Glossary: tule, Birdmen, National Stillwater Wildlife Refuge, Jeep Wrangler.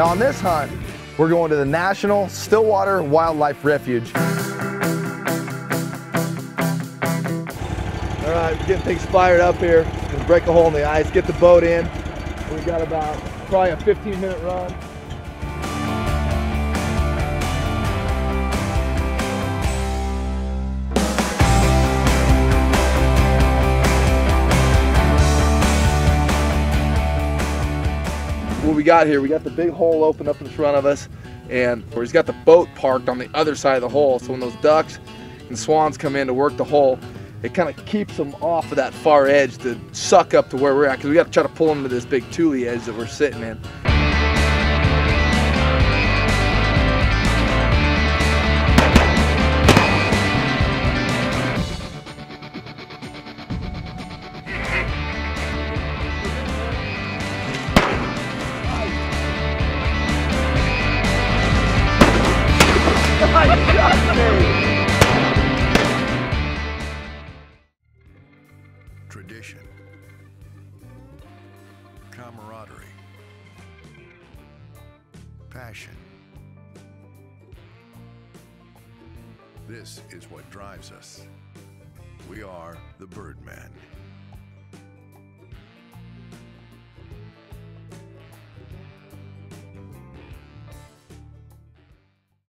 Now on this hunt, we're going to the National Stillwater Wildlife Refuge. All right, we're getting things fired up here. Gonna break a hole in the ice, get the boat in. We've got about probably a 15-minute run. What we got here, we got the big hole open up in front of us, and where he's got the boat parked on the other side of the hole, so when those ducks and swans come in to work the hole, it kind of keeps them off of that far edge to suck up to where we're at, because we got to try to pull them to this big tule edge that we're sitting in. Tradition, camaraderie, passion. This is what drives us. We are the Birdmen.